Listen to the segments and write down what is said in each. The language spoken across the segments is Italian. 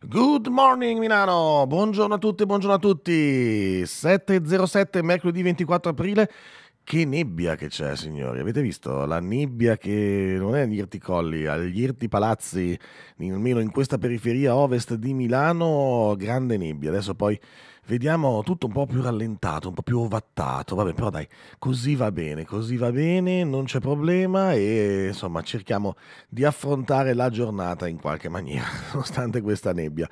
Good morning Milano, buongiorno a tutti, 7.07 mercoledì 24 aprile, che nebbia che c'è signori, avete visto? La nebbia che non è agli irti colli, agli irti palazzi, almeno in questa periferia ovest di Milano, grande nebbia, adesso poi vediamo tutto un po' più rallentato, un po' più ovattato, vabbè però dai, così va bene, non c'è problema e insomma cerchiamo di affrontare la giornata in qualche maniera, nonostante questa nebbia.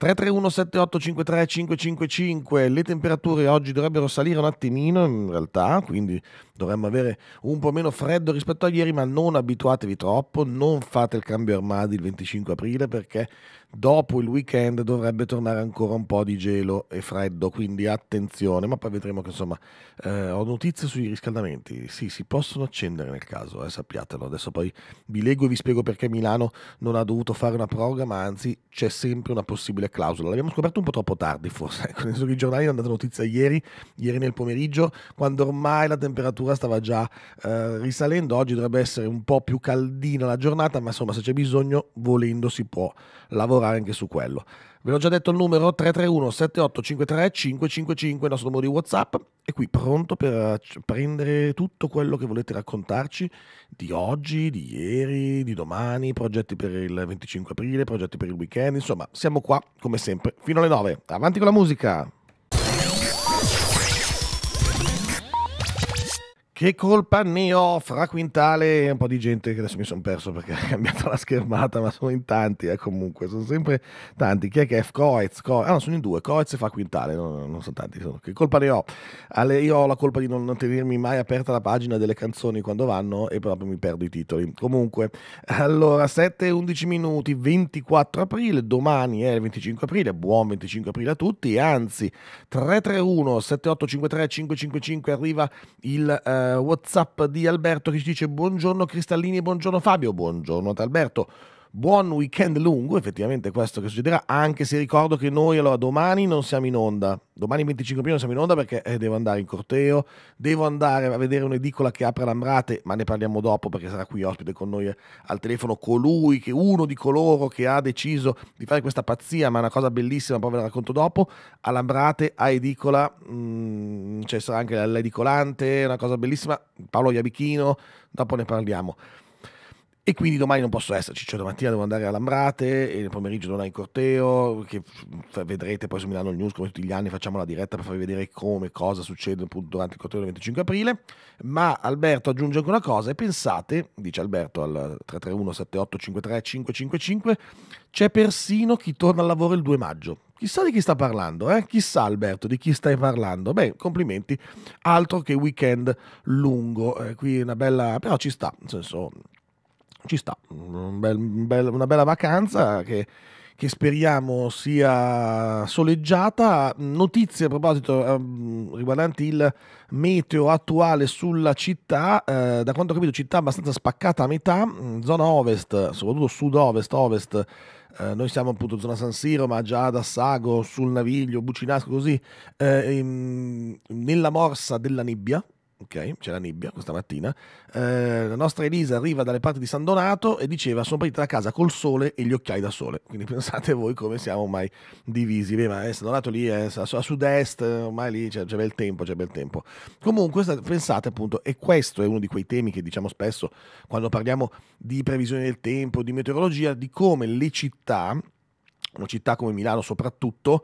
331-7853-555, le temperature oggi dovrebbero salire un attimino in realtà, quindi dovremmo avere un po' meno freddo rispetto a ieri, ma non abituatevi troppo, non fate il cambio armadi il 25 aprile perché dopo il weekend dovrebbe tornare ancora un po' di gelo e freddo, quindi attenzione, ma poi vedremo che insomma ho notizie sui riscaldamenti, sì, si possono accendere nel caso, sappiatelo, adesso poi vi leggo e vi spiego perché Milano non ha dovuto fare una proroga, ma anzi c'è sempre una possibile clausola, l'abbiamo scoperto un po' troppo tardi forse, ecco, nel senso che i giornali hanno dato notizia ieri nel pomeriggio, quando ormai la temperatura stava già risalendo, oggi dovrebbe essere un po' più caldina la giornata, ma insomma se c'è bisogno, volendo si può lavorare anche su quello. Ve l'ho già detto il numero 331 7853 555, il nostro numero di WhatsApp, è qui pronto per prendere tutto quello che volete raccontarci di oggi, di ieri, di domani, progetti per il 25 aprile, progetti per il weekend, insomma siamo qua come sempre fino alle 9, avanti con la musica. Che colpa ne ho? Frah Quintale e un po' di gente che adesso mi sono perso perché ha cambiato la schermata, ma sono in tanti, comunque, sono sempre tanti. Chi è che è? Coez? Ah no, sono in due, Coez e Frah Quintale, non sono tanti. Che colpa ne ho? Io ho la colpa di non tenermi mai aperta la pagina delle canzoni quando vanno e proprio mi perdo i titoli. Comunque, allora, 7:11 minuti, 24 aprile, domani è il 25 aprile, buon 25 aprile a tutti, anzi, 331 7853 555 arriva il... WhatsApp di Alberto che ci dice buongiorno Cristallini, buongiorno Fabio, buongiorno ad Alberto, buon weekend lungo, effettivamente questo che succederà, anche se ricordo che noi allora domani non siamo in onda, domani 25 aprile non siamo in onda perché devo andare in corteo, devo andare a vedere un'edicola che apre Lambrate, ma ne parliamo dopo perché sarà qui ospite con noi al telefono colui che uno di coloro che ha deciso di fare questa pazzia, ma è una cosa bellissima, poi ve la racconto dopo, a Lambrate, a edicola, cioè sarà anche l'edicolante, una cosa bellissima, Paolo Iabichino, dopo ne parliamo. E quindi domani non posso esserci, cioè domattina devo andare a Lambrate e nel pomeriggio non è in corteo, che vedrete poi su Milano News come tutti gli anni, facciamo la diretta per farvi vedere come, cosa succede appunto durante il corteo del 25 aprile, ma Alberto aggiunge anche una cosa e pensate, dice Alberto al 331 7853 555, c'è persino chi torna al lavoro il 2 maggio. Chissà di chi sta parlando, eh? Chissà Alberto di chi stai parlando. Beh, complimenti, altro che weekend lungo, qui è una bella... però ci sta, nel senso... ci sta, una bella vacanza che speriamo sia soleggiata. Notizie a proposito riguardanti il meteo attuale sulla città, da quanto ho capito città abbastanza spaccata a metà, zona ovest, soprattutto sud-ovest, ovest, noi siamo appunto zona San Siro, ma già ad Assago, sul Naviglio, Bucinasco, così, nella morsa della nebbia. Ok, c'è la nebbia questa mattina, la nostra Elisa arriva dalle parti di San Donato e diceva sono partita da casa col sole e gli occhiali da sole, quindi pensate voi come siamo ormai divisi. Beh, ma San Donato lì è a sud-est, ormai lì c'è bel tempo, c'è bel tempo. Comunque pensate appunto, e questo è uno di quei temi che diciamo spesso quando parliamo di previsione del tempo, di meteorologia, di come le città, una città come Milano soprattutto,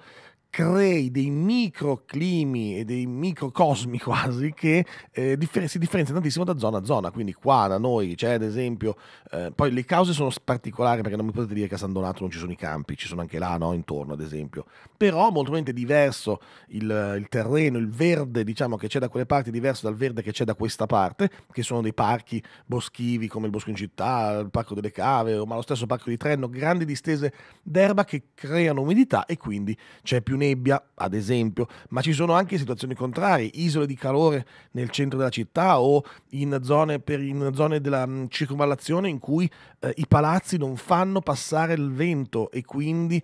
crei dei microclimi e dei microcosmi quasi che si differenziano tantissimo da zona a zona, quindi qua da noi c'è ad esempio, poi le cause sono particolari perché non mi potete dire che a San Donato non ci sono i campi, ci sono anche là, no? Intorno ad esempio, però molto probabilmente diverso il terreno, il verde diciamo che c'è da quelle parti, diverso dal verde che c'è da questa parte, che sono dei parchi boschivi come il Bosco in Città, il Parco delle Cave, ma lo stesso Parco di Trenno, grandi distese d'erba che creano umidità e quindi c'è più neve nebbia, ad esempio, ma ci sono anche situazioni contrarie, isole di calore nel centro della città o in zone della circonvallazione in cui i palazzi non fanno passare il vento e quindi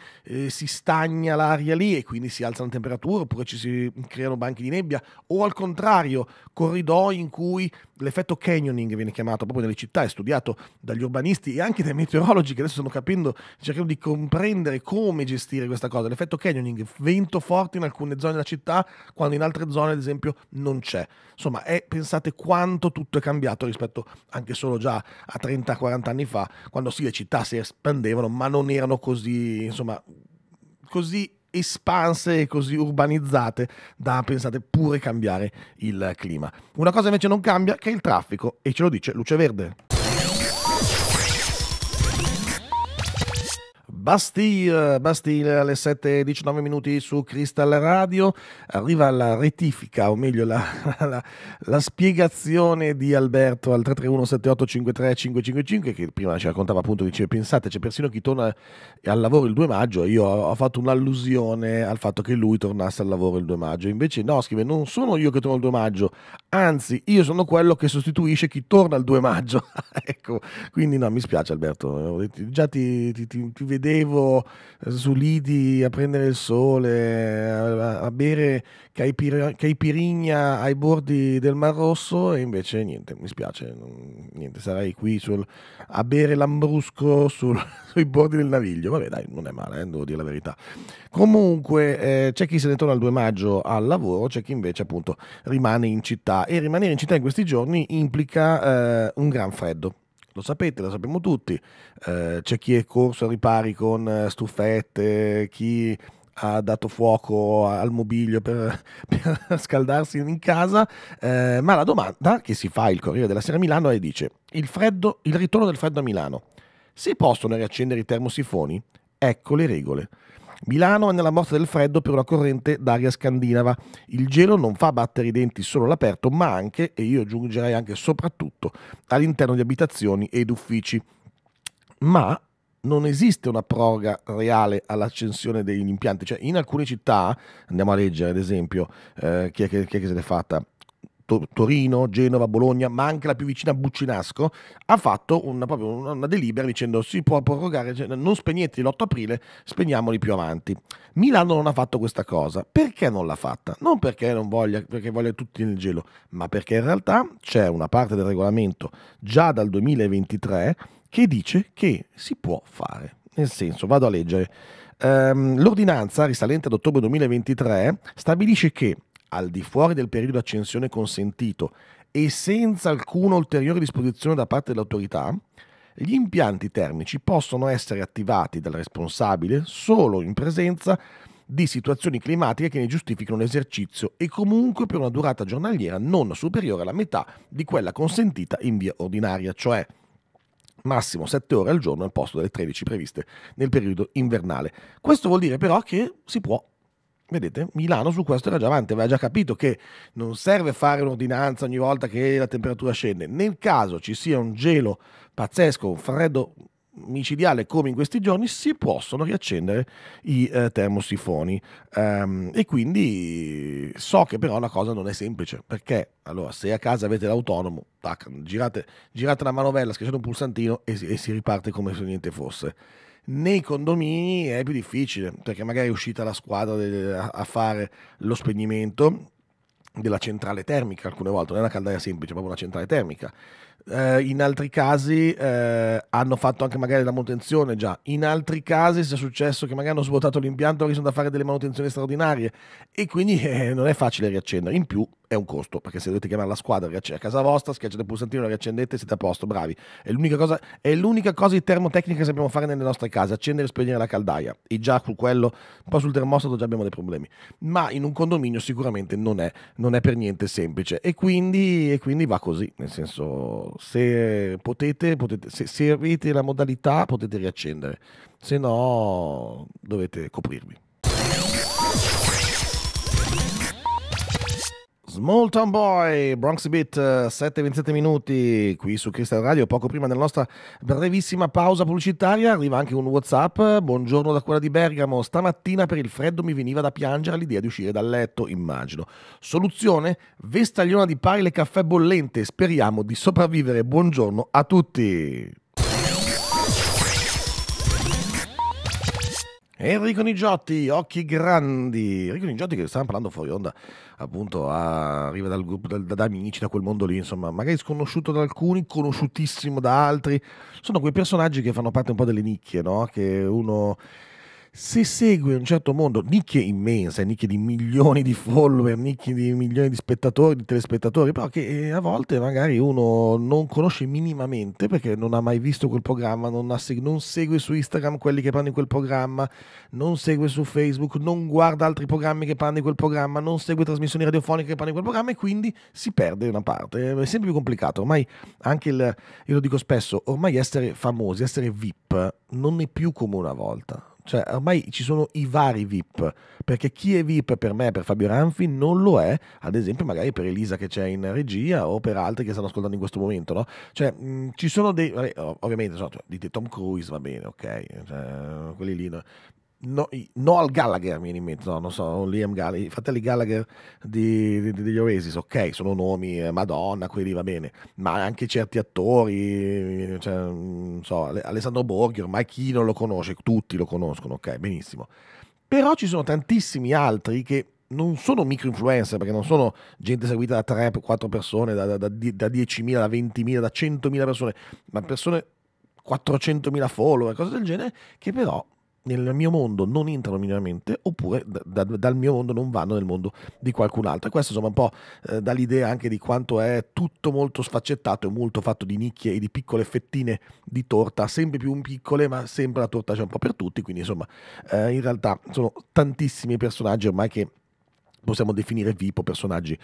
si stagna l'aria lì e quindi si alza la temperatura, oppure ci si creano banchi di nebbia, o al contrario corridoi in cui l'effetto canyoning viene chiamato proprio nelle città, è studiato dagli urbanisti e anche dai meteorologi che adesso stanno capendo, cercando di comprendere come gestire questa cosa, l'effetto canyoning, vento forte in alcune zone della città quando in altre zone ad esempio non c'è. Insomma, pensate quanto tutto è cambiato rispetto anche solo già a 30-40 anni fa, quando sì le città si espandevano ma non erano così, insomma, così espanse e così urbanizzate da, pensate, pure cambiare il clima. Una cosa invece non cambia, che è il traffico, e ce lo dice Luce Verde. Basti alle 7:19 minuti su Crystal Radio, arriva la rettifica, o meglio la spiegazione di Alberto al 331-7853-555, che prima ci raccontava, appunto, dice: pensate, c'è persino chi torna al lavoro il 2 maggio, io ho fatto un'allusione al fatto che lui tornasse al lavoro il 2 maggio, invece no, scrive, non sono io che torno il 2 maggio, anzi io sono quello che sostituisce chi torna il 2 maggio, ecco, quindi no, mi spiace Alberto, già ti vedevo su lidi a prendere il sole, a bere caipirigna ai bordi del Mar Rosso, e invece niente, mi spiace, niente, sarai qui a bere lambrusco sui bordi del Naviglio. Vabbè dai, non è male, devo dire la verità. Comunque c'è chi se ne torna il 2 maggio al lavoro, c'è chi invece appunto rimane in città, e rimanere in città in questi giorni implica un gran freddo. Lo sapete, lo sappiamo tutti, c'è chi è corso a ripari con stufette, chi ha dato fuoco al mobilio per scaldarsi in casa, ma la domanda che si fa il Corriere della Sera Milano è, dice, il ritorno del freddo a Milano, si possono riaccendere i termosifoni? Ecco le regole. Milano è nella morsa del freddo per una corrente d'aria scandinava. Il gelo non fa battere i denti solo all'aperto, ma anche, e io aggiungerei anche soprattutto, all'interno di abitazioni ed uffici. Ma non esiste una proroga reale all'accensione degli impianti. Cioè, in alcune città, andiamo a leggere ad esempio, chi è che se l'è fatta? Torino, Genova, Bologna, ma anche la più vicina Buccinasco, ha fatto proprio una delibera dicendo si può prorogare, cioè non spegneteli l'8 aprile, spegniamoli più avanti. Milano non ha fatto questa cosa. Perché non l'ha fatta? Non perché non voglia, perché voglia tutti nel gelo, ma perché in realtà c'è una parte del regolamento già dal 2023 che dice che si può fare. Nel senso, vado a leggere, l'ordinanza risalente ad ottobre 2023 stabilisce che al di fuori del periodo di accensione consentito e senza alcuna ulteriore disposizione da parte dell'autorità, gli impianti termici possono essere attivati dal responsabile solo in presenza di situazioni climatiche che ne giustificano l'esercizio e comunque per una durata giornaliera non superiore alla metà di quella consentita in via ordinaria, cioè massimo 7 ore al giorno al posto delle 13 previste nel periodo invernale. Questo vuol dire però che si può. Vedete, Milano su questo era già avanti, aveva già capito che non serve fare un'ordinanza ogni volta che la temperatura scende. Nel caso ci sia un gelo pazzesco, un freddo micidiale come in questi giorni, si possono riaccendere i termosifoni, e quindi so che però la cosa non è semplice, perché allora se a casa avete l'autonomo, tac, girate la manovella, schiacciate un pulsantino e si riparte come se niente fosse. Nei condomini è più difficile, perché magari è uscita la squadra a fare lo spegnimento della centrale termica, alcune volte non è una caldaia semplice, è proprio una centrale termica. In altri casi hanno fatto anche magari la manutenzione già, in altri casi si è successo che magari hanno svuotato l'impianto, che sono da fare delle manutenzioni straordinarie, e quindi non è facile riaccendere, in più è un costo, perché se dovete chiamare la squadra a casa vostra, schiacciate il pulsantino, la riaccendete e siete a posto, bravi. È l'unica cosa di termotecnica che sappiamo fare nelle nostre case, accendere e spegnere la caldaia, e già con quello, un po' sul termostato già abbiamo dei problemi, ma in un condominio sicuramente non è per niente semplice, e quindi va così, nel senso, se potete, se avete la modalità potete riaccendere, se no dovete coprirvi. Small Town Boy, Bronx Beat, 7:27 minuti qui su Crystal Radio. Poco prima della nostra brevissima pausa pubblicitaria arriva anche un WhatsApp. Buongiorno da quella di Bergamo. Stamattina per il freddo mi veniva da piangere l'idea di uscire dal letto, immagino. Soluzione? Vestagliona di Pile e caffè bollente. Speriamo di sopravvivere. Buongiorno a tutti. Enrico Nigiotti, occhi grandi. Enrico Nigiotti, che stavamo parlando fuori onda, appunto, arriva dal gruppo da amici, da quel mondo lì, insomma, magari sconosciuto da alcuni, conosciutissimo da altri. Sono quei personaggi che fanno parte un po' delle nicchie, no? Che uno, se segue un certo mondo, nicchie immense, nicchie di milioni di follower, nicchie di milioni di spettatori, di telespettatori, però che a volte magari uno non conosce minimamente perché non ha mai visto quel programma, non segue su Instagram quelli che parlano di quel programma, non segue su Facebook, non guarda altri programmi che parlano di quel programma, non segue trasmissioni radiofoniche che parlano di quel programma, e quindi si perde una parte. È sempre più complicato. Ormai anche io lo dico spesso, ormai essere famosi, essere VIP non è più come una volta. Cioè, ormai ci sono i vari VIP, perché chi è VIP per me, per Fabio Ranfi, non lo è, ad esempio, magari per Elisa che c'è in regia o per altri che stanno ascoltando in questo momento, no? Cioè, ci sono dei... ovviamente, dite Tom Cruise, va bene, ok, cioè, quelli lì... No al Gallagher, mi viene in mente, no, non so, Liam Gallagher, i fratelli Gallagher degli Oasis, ok, sono nomi, Madonna, quelli va bene, ma anche certi attori, cioè, non so, Alessandro Borghi, ormai chi non lo conosce, tutti lo conoscono, ok, benissimo. Però ci sono tantissimi altri che non sono micro influencer, perché non sono gente seguita da 3-4 persone, da 10.000, da 20.000, da 100.000 persone, ma persone 400.000 follower, cose del genere, che però nel mio mondo non entrano minimamente, oppure dal mio mondo non vanno nel mondo di qualcun altro. E questo, insomma, un po' dà l'idea anche di quanto è tutto molto sfaccettato e molto fatto di nicchie e di piccole fettine di torta, sempre più piccole, ma sempre la torta c'è un po' per tutti. Quindi, insomma, in realtà sono tantissimi personaggi ormai che possiamo definire VIP o personaggi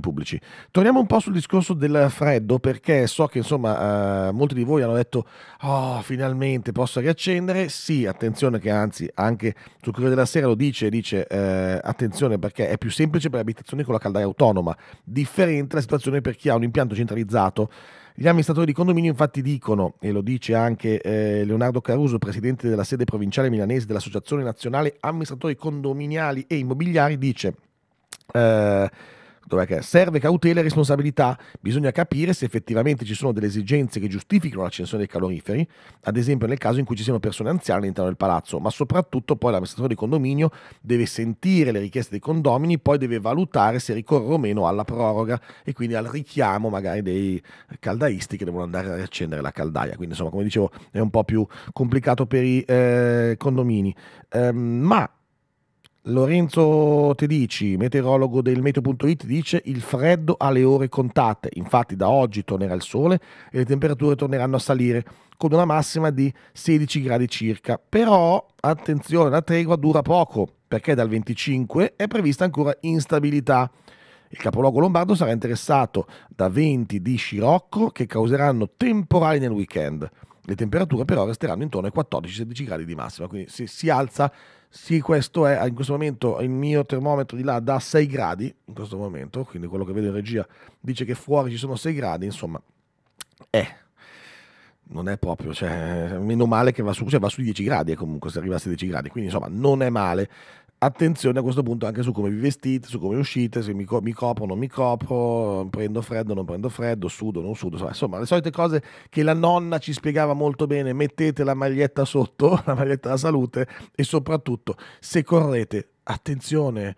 pubblici. Torniamo un po' sul discorso del freddo, perché so che, insomma, molti di voi hanno detto «Oh, finalmente posso riaccendere». Sì, attenzione, che anzi anche sul Corriere della Sera lo dice attenzione, perché è più semplice per le abitazioni con la caldaia autonoma. Differente la situazione per chi ha un impianto centralizzato. Gli amministratori di condominio infatti dicono, e lo dice anche Leonardo Caruso, presidente della sede provinciale milanese dell'Associazione Nazionale Amministratori Condominiali e Immobiliari, dice... dov'è che è? Serve cautela e responsabilità, bisogna capire se effettivamente ci sono delle esigenze che giustificano l'accensione dei caloriferi, ad esempio nel caso in cui ci siano persone anziane all'interno del palazzo, ma soprattutto poi l'amministratore di condominio deve sentire le richieste dei condomini, poi deve valutare se ricorre o meno alla proroga e quindi al richiamo magari dei caldaisti che devono andare a riaccendere la caldaia. Quindi, insomma, come dicevo, è un po' più complicato per i condomini, ma Lorenzo Tedici, meteorologo del meteo.it, dice il freddo alle ore contate, infatti da oggi tornerà il sole e le temperature torneranno a salire con una massima di 16 gradi circa, però attenzione, la tregua dura poco perché dal 25 è prevista ancora instabilità. Il capoluogo lombardo sarà interessato da venti di scirocco che causeranno temporali nel weekend. Le temperature però resteranno intorno ai 14-16 gradi di massima, quindi si alza. Sì, questo è in questo momento il mio termometro di là da 6 gradi, in questo momento, quindi quello che vedo in regia dice che fuori ci sono 6 gradi, insomma, non è proprio, cioè, meno male che va sui 10 gradi, e comunque se arriva a 16 gradi, quindi insomma non è male. Attenzione a questo punto anche su come vi vestite, su come uscite, se mi copro o non mi copro, prendo freddo o non prendo freddo, sudo o non sudo, insomma le solite cose che la nonna ci spiegava molto bene. Mettete la maglietta sotto, la maglietta della salute, e soprattutto se correte, attenzione,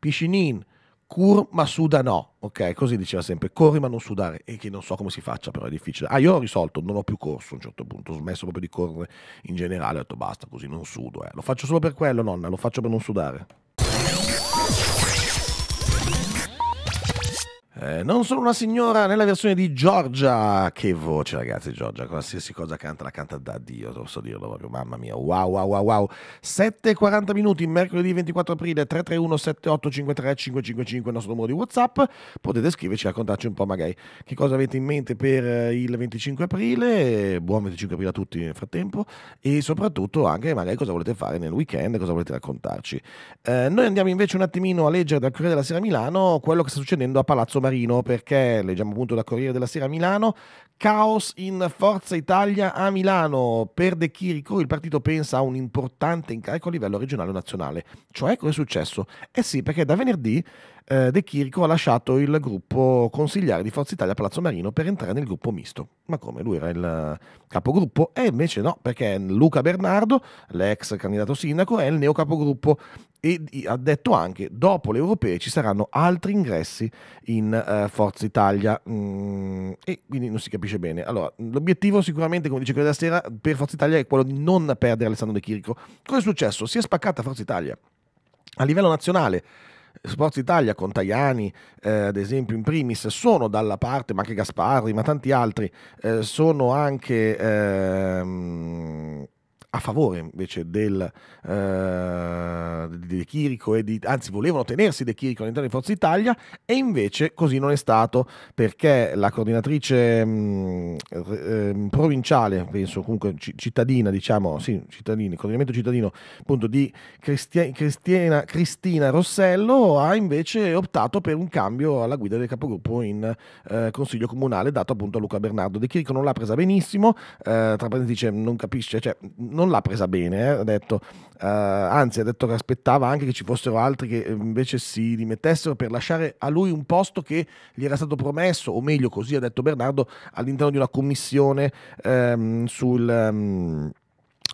piscinin, cur ma suda no, ok? Così diceva sempre, corri ma non sudare, e che non so come si faccia, però è difficile. Io ho risolto, non ho più corso a un certo punto, ho smesso proprio di correre in generale, ho detto basta, così non sudo, lo faccio solo per quello, nonna, lo faccio per non sudare. Non sono una signora nella versione di Giorgia. Che voce, ragazzi, Giorgia. Qualsiasi cosa canta, la canta da Dio, posso dirlo proprio. Mamma mia, wow, wow, wow, wow. 7:40 minuti, mercoledì 24 aprile, 331-7853-555, il nostro numero di WhatsApp. Potete scriverci, raccontarci un po' magari che cosa avete in mente per il 25 aprile. Buon 25 aprile a tutti nel frattempo. E soprattutto anche magari cosa volete fare nel weekend, cosa volete raccontarci. Noi andiamo invece un attimino a leggere dal Corriere della Sera Milano quello che sta succedendo a Palazzo Marino, perché leggiamo appunto da Corriere della Sera Milano: caos in Forza Italia a Milano. Per De Chirico il partito pensa a un importante incarico a livello regionale o nazionale. Cioè, cosa è successo? Eh sì, perché da venerdì De Chirico ha lasciato il gruppo consigliare di Forza Italia a Palazzo Marino per entrare nel gruppo misto. Ma come? Lui era il capogruppo? E invece no, perché Luca Bernardo, l'ex candidato sindaco, è il neo capogruppo. E ha detto anche: dopo le europee ci saranno altri ingressi in Forza Italia, e quindi non si capisce bene. Allora, l'obiettivo sicuramente, come dice Corriere della Sera, per Forza Italia è quello di non perdere Alessandro De Chirico. Cosa è successo? Si è spaccata Forza Italia a livello nazionale. Forza Italia con Tajani ad esempio in primis sono dalla parte, ma anche Gasparri, ma tanti altri sono anche a favore invece di De Chirico, e anzi volevano tenersi De Chirico all'interno di Forza Italia, e invece così non è stato, perché la coordinatrice provinciale, penso comunque cittadina, diciamo, sì, cittadini, coordinamento cittadino appunto di Cristina Rossello, ha invece optato per un cambio alla guida del capogruppo in Consiglio Comunale, dato appunto a Luca Bernardo. De Chirico non l'ha presa benissimo, tra parentesi non capisce, cioè non l'ha presa bene, ha detto, anzi ha detto che aspettava anche che ci fossero altri che invece si dimettessero per lasciare a lui un posto che gli era stato promesso, o meglio, così ha detto Bernardo, all'interno di una commissione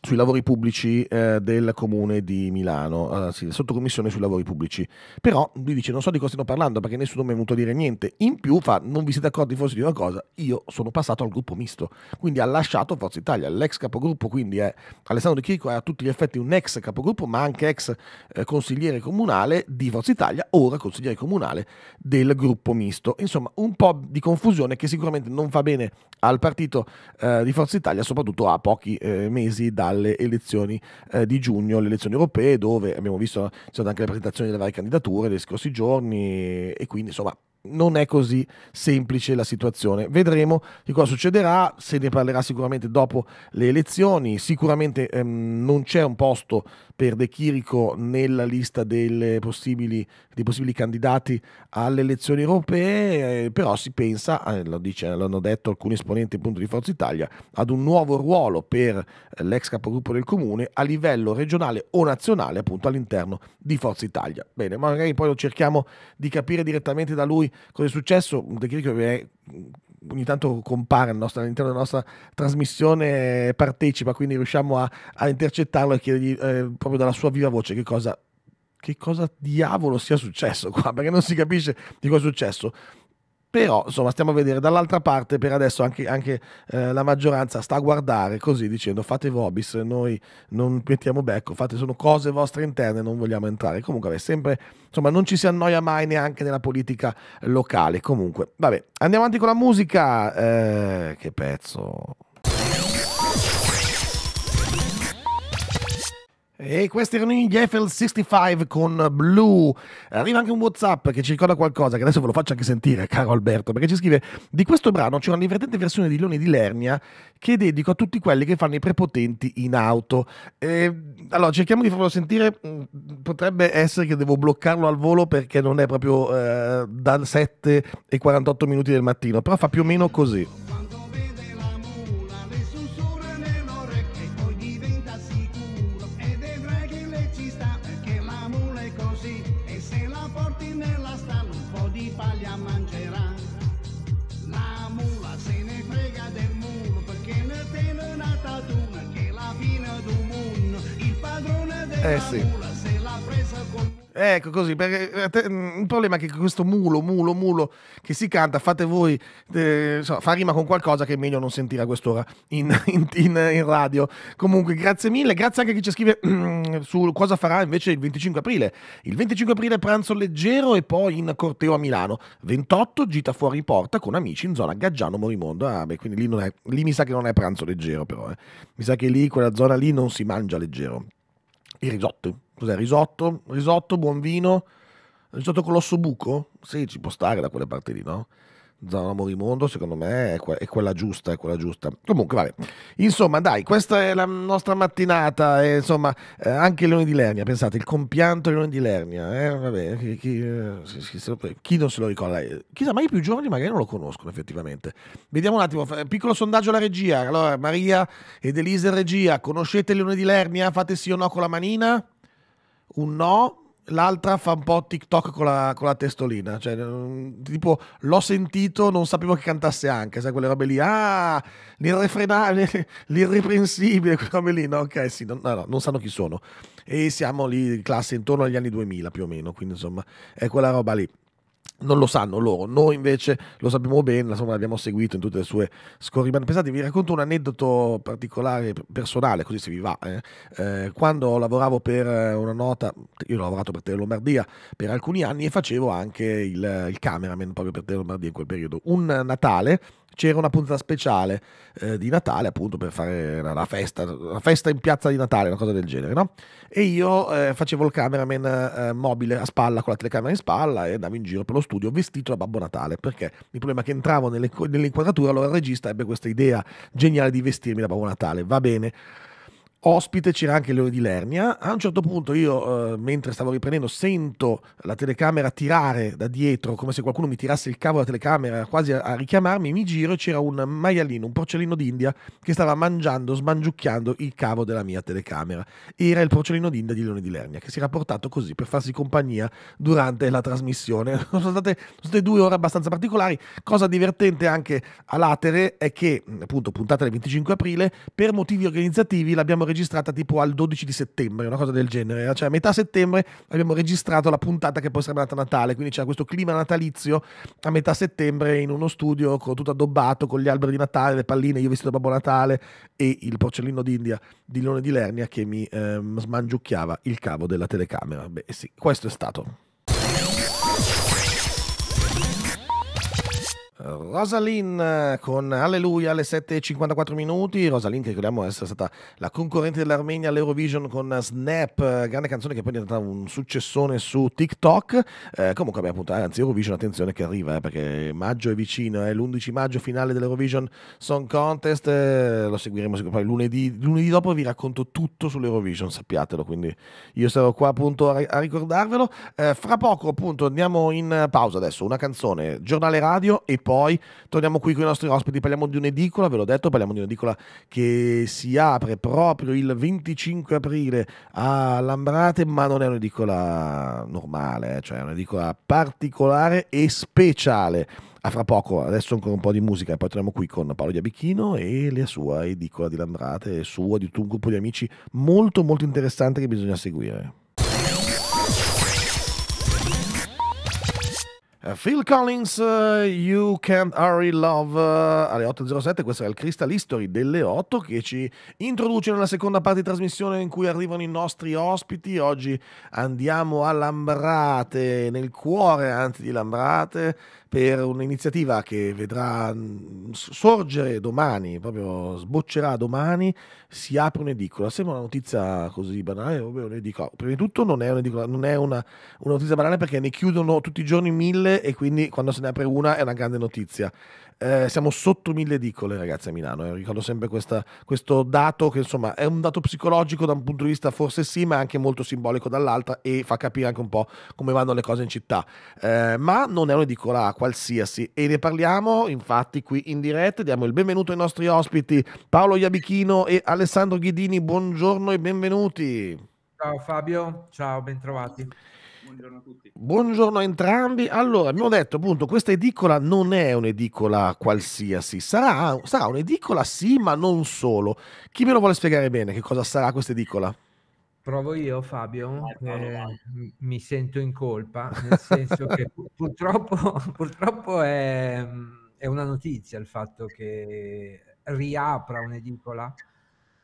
sui lavori pubblici del comune di Milano, sì, sottocommissione sui lavori pubblici. Però lui dice: non so di cosa stiano parlando, perché nessuno mi è venuto a dire niente. In più fa: non vi siete accorti forse di una cosa, io sono passato al gruppo misto. Quindi ha lasciato Forza Italia, l'ex capogruppo, quindi è Alessandro De Chirico è a tutti gli effetti un ex capogruppo, ma anche ex consigliere comunale di Forza Italia, ora consigliere comunale del gruppo misto. Insomma, un po' di confusione che sicuramente non fa bene al partito di Forza Italia, soprattutto a pochi mesi dalle elezioni di giugno, le elezioni europee, dove abbiamo visto ci sono anche le presentazioni delle varie candidature dei scorsi giorni, e quindi insomma non è così semplice la situazione. Vedremo che cosa succederà, se ne parlerà sicuramente dopo le elezioni. Sicuramente non c'è un posto per De Chirico nella lista dei possibili candidati alle elezioni europee, però si pensa, l'hanno detto alcuni esponenti appunto di Forza Italia, ad un nuovo ruolo per l'ex capogruppo del comune a livello regionale o nazionale, appunto all'interno di Forza Italia. Bene, magari poi lo cerchiamo di capire direttamente da lui cosa è successo. De Chirico ogni tanto compare all'interno della nostra trasmissione, partecipa, quindi riusciamo a intercettarlo e chiedergli proprio dalla sua viva voce che cosa diavolo sia successo qua, perché non si capisce di cosa è successo. Però insomma stiamo a vedere. Dall'altra parte per adesso anche la maggioranza sta a guardare così, dicendo: fate vobis, noi non mettiamo becco, fate, sono cose vostre interne, non vogliamo entrare. Comunque è sempre, insomma, non ci si annoia mai neanche nella politica locale. Comunque vabbè, andiamo avanti con la musica. Che pezzo. E questi erano gli FL65 con Blue. Arriva anche un WhatsApp che ci ricorda qualcosa, che adesso ve lo faccio anche sentire, caro Alberto, perché ci scrive: di questo brano c'è una divertente versione di Leone di Lernia che dedico a tutti quelli che fanno i prepotenti in auto. Allora, cerchiamo di farlo sentire. Potrebbe essere che devo bloccarlo al volo, perché non è proprio dal 7:48 minuti del mattino, però fa più o meno così. Eh sì. Ecco, così, perché il problema è che questo mulo che si canta, fate voi, insomma, fa rima con qualcosa che è meglio non sentire a quest'ora in radio. Comunque, grazie mille, grazie anche a chi ci scrive su cosa farà invece il 25 aprile. Il 25 aprile pranzo leggero e poi in corteo a Milano. 28 gita fuori porta con amici in zona Gaggiano Morimondo. Ah, beh, quindi lì, non è, lì mi sa che non è pranzo leggero però, eh. Mi sa che lì, quella zona lì, non si mangia leggero. Il risotto. Cos'è? Risotto? Risotto, buon vino? Risotto con l'osso buco? Sì, ci può stare da quelle parti lì, no? Zona Morimondo, secondo me, è quella giusta, è quella giusta. Comunque, vabbè. Insomma, dai, questa è la nostra mattinata. E, insomma, anche Leone di Lernia, pensate, il compianto Leone di Lernia. Vabbè, chi non se lo ricorda? Chissà, ma i più giovani magari non lo conoscono, effettivamente. Vediamo un attimo, piccolo sondaggio alla regia. Allora, Maria ed Elisa in regia, conoscete Leone di Lernia? Fate sì o no con la manina? Un no, l'altra fa un po' TikTok con la testolina, cioè tipo l'ho sentito, non sapevo che cantasse anche, sai quelle robe lì, ah, l'irreprensibile, quelle robe lì, no, ok, sì, no, non sanno chi sono, e siamo lì, classe intorno agli anni 2000 più o meno, quindi insomma è quella roba lì. Non lo sanno loro, noi invece lo sappiamo bene, insomma l'abbiamo seguito in tutte le sue scorribande. Pensate, vi racconto un aneddoto particolare, personale, così se vi va. Quando lavoravo per una nota, io ho lavorato per Tele Lombardia per alcuni anni e facevo anche il cameraman proprio per Tele Lombardia in quel periodo. Un Natale c'era una puntata speciale di Natale, appunto, per fare una festa in piazza di Natale, una cosa del genere, no? E io facevo il cameraman mobile a spalla, con la telecamera in spalla, e andavo in giro per lo studio vestito da Babbo Natale, perché il problema è che entravo nell'inquadratura, allora il regista ebbe questa idea geniale di vestirmi da Babbo Natale, va bene. Ospite c'era anche Leone di Lernia. A un certo punto io, mentre stavo riprendendo, sento la telecamera tirare da dietro, come se qualcuno mi tirasse il cavo della telecamera, quasi a richiamarmi. Mi giro e c'era un maialino, un porcellino d'India, che stava mangiando, smangiucchiando il cavo della mia telecamera. Era il porcellino d'India di Leone di Lernia, che si era portato così per farsi compagnia durante la trasmissione. Sono state 2 ore abbastanza particolari. Cosa divertente anche a latere è che, appunto, puntata del 25 aprile, per motivi organizzativi l'abbiamo registrata tipo al 12 di settembre, una cosa del genere, cioè a metà settembre abbiamo registrato la puntata che poi sarebbe andata a Natale, quindi c'era questo clima natalizio a metà settembre in uno studio tutto addobbato con gli alberi di Natale, le palline, io vestito da Babbo Natale e il porcellino d'India di Leone di Lernia che mi smangiucchiava il cavo della telecamera. Beh sì, questo è stato. Rosalind con Alleluia alle 7:54 minuti. Rosalind, che ricordiamo essere stata la concorrente dell'Armenia all'Eurovision con Snap, grande canzone che poi è diventata un successone su TikTok. Comunque abbiamo appunto, anzi, Eurovision, attenzione che arriva, perché maggio è vicino, è l'11 maggio finale dell'Eurovision Song Contest, lo seguiremo poi lunedì dopo, vi racconto tutto sull'Eurovision, sappiatelo, quindi io sarò qua appunto a ricordarvelo. Fra poco appunto andiamo in pausa, adesso una canzone, giornale radio, e poi torniamo qui con i nostri ospiti, parliamo di un'edicola, ve l'ho detto, parliamo di un'edicola che si apre proprio il 25 aprile a Lambrate, ma non è un'edicola normale, cioè è un'edicola particolare e speciale. A fra poco, adesso ancora un po' di musica e poi torniamo qui con Paolo Iabichino e la sua edicola di Lambrate, sua, di tutto un gruppo di amici molto molto interessante che bisogna seguire. Phil Collins, You Can't Hurry Love, alle 8:07, questo è il Crystal History delle 8 che ci introduce nella seconda parte di trasmissione in cui arrivano i nostri ospiti. Oggi andiamo a Lambrate, nel cuore anzi di Lambrate, per un'iniziativa che vedrà sorgere domani, proprio sboccerà domani, si apre un'edicola. Sembra una notizia così banale, un'edicola. Prima di tutto non è un'edicola, non è una notizia banale perché ne chiudono tutti i giorni 1000 e quindi quando se ne apre una è una grande notizia. Siamo sotto 1000 edicole, ragazzi, a Milano. Ricordo sempre questo dato che insomma è un dato psicologico da un punto di vista forse sì, ma anche molto simbolico dall'altra e fa capire anche un po' come vanno le cose in città. Ma non è un'edicola qualsiasi e ne parliamo infatti qui in diretta. Diamo il benvenuto ai nostri ospiti Paolo Iabichino e Alessandro Ghidini, buongiorno e benvenuti. Ciao Fabio, ciao, bentrovati. Buongiorno a tutti. Buongiorno a entrambi. Allora, abbiamo detto appunto questa edicola non è un'edicola qualsiasi, sarà un'edicola sì, ma non solo. Chi me lo vuole spiegare bene che cosa sarà questa edicola? Provo io, Fabio, mi sento in colpa, nel senso che purtroppo è una notizia il fatto che riapra un'edicola,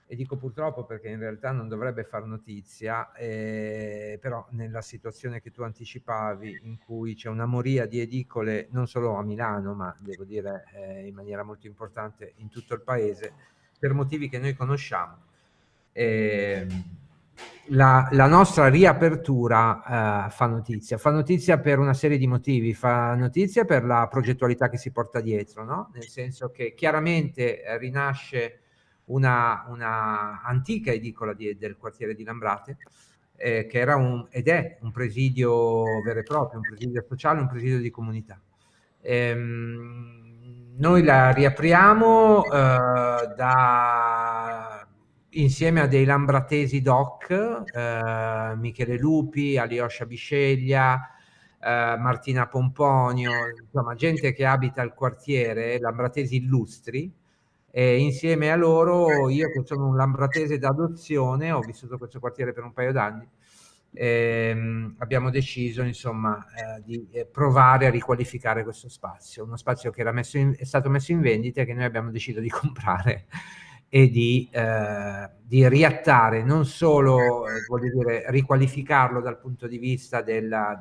e dico purtroppo perché in realtà non dovrebbe far notizia, però nella situazione che tu anticipavi, in cui c'è una moria di edicole non solo a Milano, ma devo dire in maniera molto importante in tutto il paese, per motivi che noi conosciamo, la nostra riapertura fa notizia per una serie di motivi, fa notizia per la progettualità che si porta dietro, no? Nel senso che chiaramente rinasce una antica edicola del quartiere di Lambrate, che era ed è un presidio vero e proprio, un presidio sociale, un presidio di comunità. Noi la riapriamo insieme a dei lambratesi doc, Michele Lupi, Aliosha Bisceglia, Martina Pomponio, insomma gente che abita il quartiere, lambratesi illustri. E insieme a loro, io che sono un lambratese d'adozione, ho vissuto questo quartiere per un paio d'anni, abbiamo deciso insomma di provare a riqualificare questo spazio, uno spazio che era è stato messo in vendita e che noi abbiamo deciso di comprare e di riattare, non solo voglio dire riqualificarlo dal punto di vista della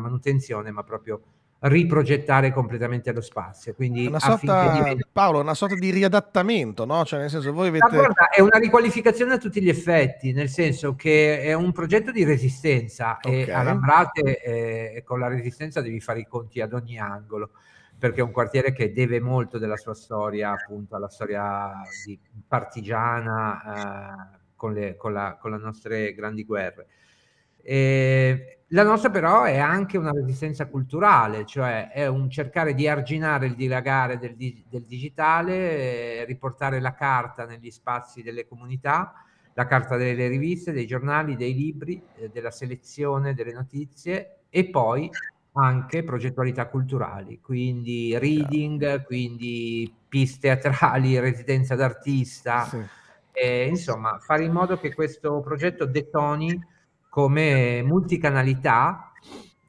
manutenzione, ma proprio riprogettare completamente lo spazio. Quindi una sorta, Paolo, una sorta di riadattamento, no? Cioè, nel senso, voi avete... Guarda, è una riqualificazione a tutti gli effetti, nel senso che è un progetto di resistenza, okay. E a Lambrate con la resistenza devi fare i conti ad ogni angolo, perché è un quartiere che deve molto della sua storia, appunto, alla storia partigiana con le nostre grandi guerre. La nostra però è anche una resistenza culturale, cioè è un cercare di arginare il dilagare del digitale, riportare la carta negli spazi delle comunità, la carta delle riviste, dei giornali, dei libri, della selezione, delle notizie, e poi anche progettualità culturali, quindi reading, quindi piste teatrali, residenza d'artista, sì. Insomma fare in modo che questo progetto detoni come multicanalità,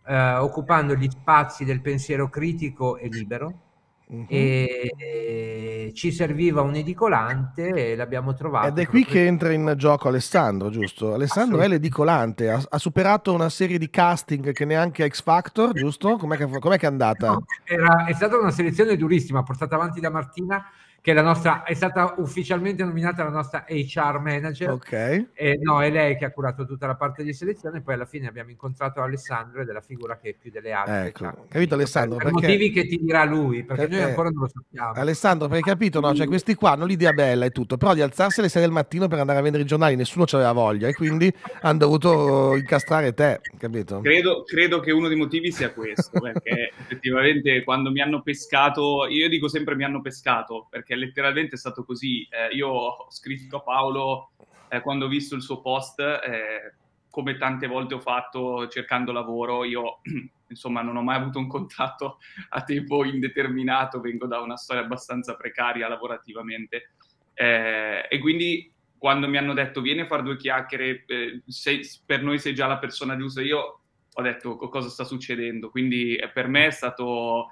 occupando gli spazi del pensiero critico e libero. Mm-hmm. E ci serviva un edicolante e l'abbiamo trovato. Ed è qui che entra in gioco Alessandro, giusto? Alessandro è l'edicolante, ha superato una serie di casting che neanche X Factor, giusto? Com'è che è andata? No, è stata una selezione durissima, portata avanti da Martina, che è stata ufficialmente nominata la nostra HR manager. Okay. No, è lei che ha curato tutta la parte di selezione, poi alla fine abbiamo incontrato Alessandro, ed è la figura che è più delle altre. Ecco, capito Alessandro? Per motivi che ti dirà lui, perché noi ancora non lo sappiamo. Alessandro, perché capito, no? Cioè questi qua hanno l'idea bella e tutto, però di alzarsi alle 6 del mattino per andare a vendere i giornali nessuno c'aveva voglia, e quindi hanno dovuto incastrare te, capito? Credo che uno dei motivi sia questo, perché effettivamente quando mi hanno pescato, io dico sempre mi hanno pescato, perché letteralmente è stato così. Io ho scritto a Paolo quando ho visto il suo post, come tante volte ho fatto cercando lavoro, io insomma non ho mai avuto un contratto a tempo indeterminato, vengo da una storia abbastanza precaria lavorativamente, e quindi quando mi hanno detto vieni a fare due chiacchiere, per noi sei già la persona giusta, io ho detto cosa sta succedendo, quindi per me è stato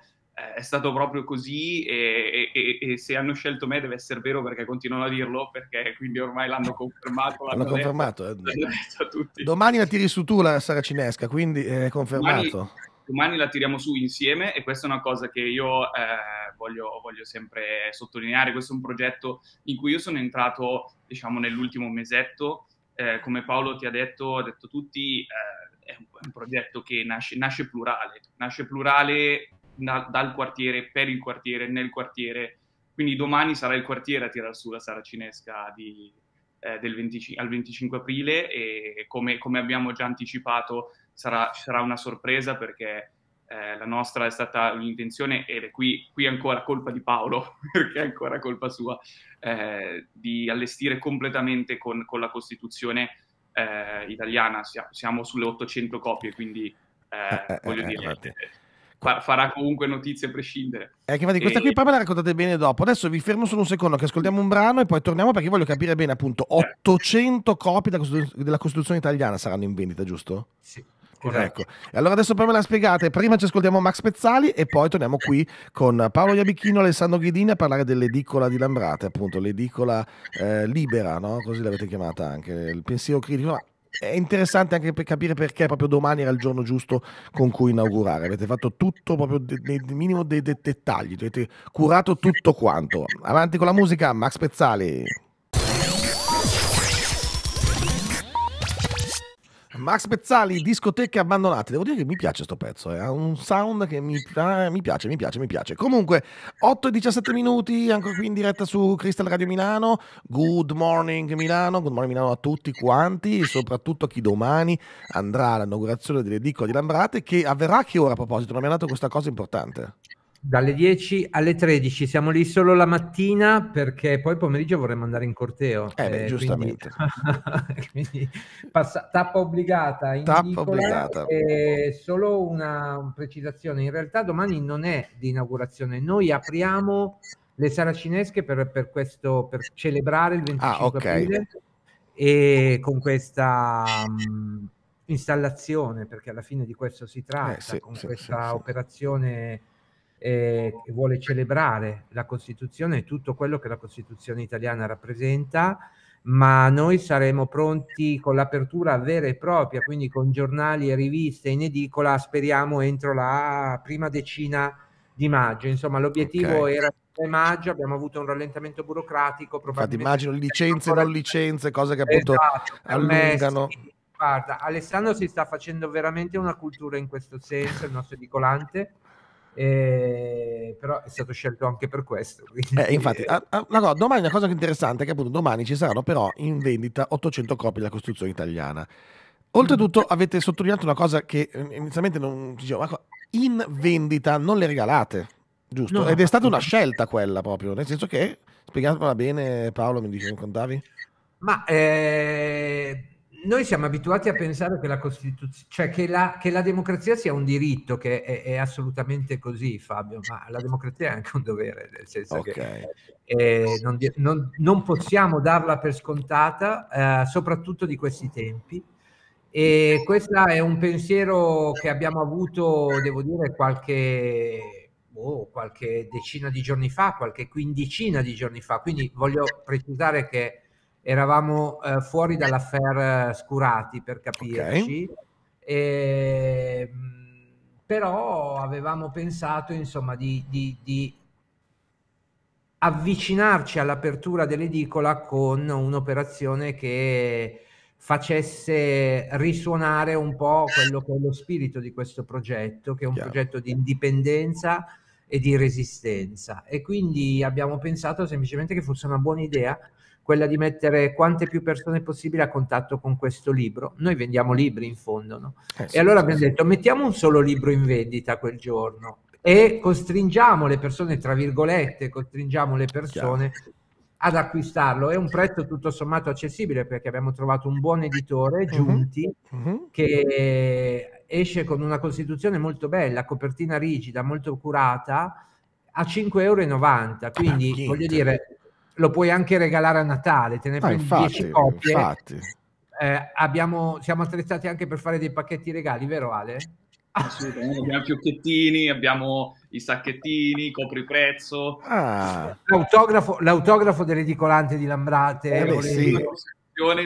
proprio così, e se hanno scelto me deve essere vero, perché continuano a dirlo, perché quindi ormai l'hanno confermato. L'hanno confermato. Detto a tutti. Domani la tiri su tu la saracinesca, quindi è confermato. Domani la tiriamo su insieme, e questa è una cosa che io voglio sempre sottolineare. Questo è un progetto in cui io sono entrato, diciamo, nell'ultimo mesetto. Come Paolo ti ha detto tutti, è un progetto che nasce plurale dal quartiere, per il quartiere, nel quartiere, quindi domani sarà il quartiere a tirar su la saracinesca al 25 aprile, e come abbiamo già anticipato sarà una sorpresa, perché la nostra è stata un'intenzione, ed è qui ancora colpa di Paolo, perché è ancora colpa sua, di allestire completamente con la Costituzione italiana, siamo sulle 800 copie, quindi voglio dire... farà comunque notizie a prescindere. Questa qui poi me la raccontate bene dopo. Adesso vi fermo solo un secondo che ascoltiamo un brano e poi torniamo, perché voglio capire bene, appunto, 800 copie della Costituzione italiana saranno in vendita, giusto? Sì. Ecco. E allora adesso poi me la spiegate. Prima ci ascoltiamo Max Pezzali e poi torniamo qui con Paolo Iabichino e Alessandro Ghidini a parlare dell'edicola di Lambrate, appunto, l'edicola libera, no? Così l'avete chiamata anche, il pensiero critico. Ma è interessante anche per capire perché proprio domani era il giorno giusto con cui inaugurare. Avete fatto tutto proprio nel minimo dei dettagli, avete curato tutto quanto. Avanti con la musica, Max Pezzali. Max Pezzali, discoteche abbandonate. Devo dire che mi piace sto pezzo, ha un sound che mi piace. Comunque, 8:17, anche qui in diretta su Crystal Radio Milano. Good morning Milano a tutti quanti, soprattutto a chi domani andrà all'inaugurazione dell'edicola di Lambrate, che avverrà a che ora a proposito? Non mi ha dato questa cosa importante. Dalle 10 alle 13, siamo lì solo la mattina perché poi pomeriggio vorremmo andare in corteo. Beh, giustamente. Quindi tappa obbligata. Tappa obbligata. Solo una precisazione, in realtà domani non è di inaugurazione, noi apriamo le saracinesche per celebrare il 25 aprile e con questa... installazione, perché alla fine di questo si tratta, con questa operazione... che vuole celebrare la Costituzione e tutto quello che la Costituzione italiana rappresenta, ma noi saremo pronti con l'apertura vera e propria, quindi con giornali e riviste in edicola, speriamo entro la prima decina di maggio. Insomma, l'obiettivo era maggio, abbiamo avuto un rallentamento burocratico, probabilmente. Infatti, immagino licenze, non licenze, cose che appunto allungano. Guarda, Alessandro si sta facendo veramente una cultura in questo senso, il nostro edicolante. Però è stato scelto anche per questo, infatti domani una cosa interessante è che appunto domani ci saranno però in vendita 800 copie della Costituzione italiana. Oltretutto avete sottolineato una cosa che inizialmente non dicevo, ma in vendita, non le regalate, giusto? No, ed è stata una scelta quella, proprio nel senso che, spiegatela bene Paolo, mi dicevi, contavi? Ma noi siamo abituati a pensare che la Costituzione, cioè che la democrazia sia un diritto, che è assolutamente così, Fabio, ma la democrazia è anche un dovere, nel senso che non possiamo darla per scontata, soprattutto di questi tempi. E questo è un pensiero che abbiamo avuto, devo dire, qualche decina di giorni fa, qualche quindicina di giorni fa, quindi voglio precisare che eravamo fuori dall'affair Scurati, per capirci, però avevamo pensato, insomma, di avvicinarci all'apertura dell'edicola con un'operazione che facesse risuonare un po' quello che è lo spirito di questo progetto, che è un progetto di indipendenza e di resistenza, e quindi abbiamo pensato semplicemente che fosse una buona idea quella di mettere quante più persone possibile a contatto con questo libro. Noi vendiamo libri, in fondo, no? E allora abbiamo detto, mettiamo un solo libro in vendita quel giorno e costringiamo le persone, tra virgolette, ad acquistarlo. È un prezzo tutto sommato accessibile, perché abbiamo trovato un buon editore, Giunti, che esce con una Costituzione molto bella, copertina rigida, molto curata, a 5,90 €, quindi voglio dire... Lo puoi anche regalare a Natale, te ne prendi 10 copie. Siamo attrezzati anche per fare dei pacchetti regali, vero Ale? Assolutamente, abbiamo fiocchettini, abbiamo i sacchettini, copriprezzo. L'autografo dell'edicolante di Lambrate.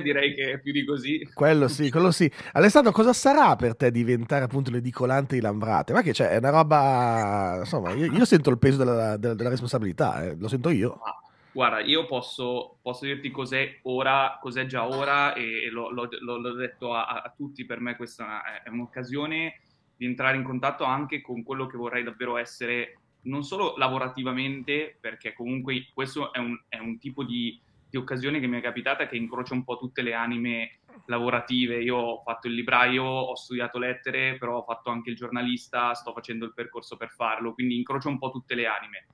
Direi che è più di così. Quello sì. Alessandro, cosa sarà per te diventare appunto l'edicolante di Lambrate? Ma che c'è, è una roba... Insomma, io sento il peso della responsabilità, lo sento io. Guarda, io posso dirti cos'è già ora, e l'ho detto a tutti, per me questa è un'occasione di entrare in contatto anche con quello che vorrei davvero essere, non solo lavorativamente, perché comunque questo è un tipo di occasione che mi è capitata, che incrocia un po' tutte le anime lavorative. Io ho fatto il libraio, ho studiato lettere, però ho fatto anche il giornalista, sto facendo il percorso per farlo, quindi incrocia un po' tutte le anime.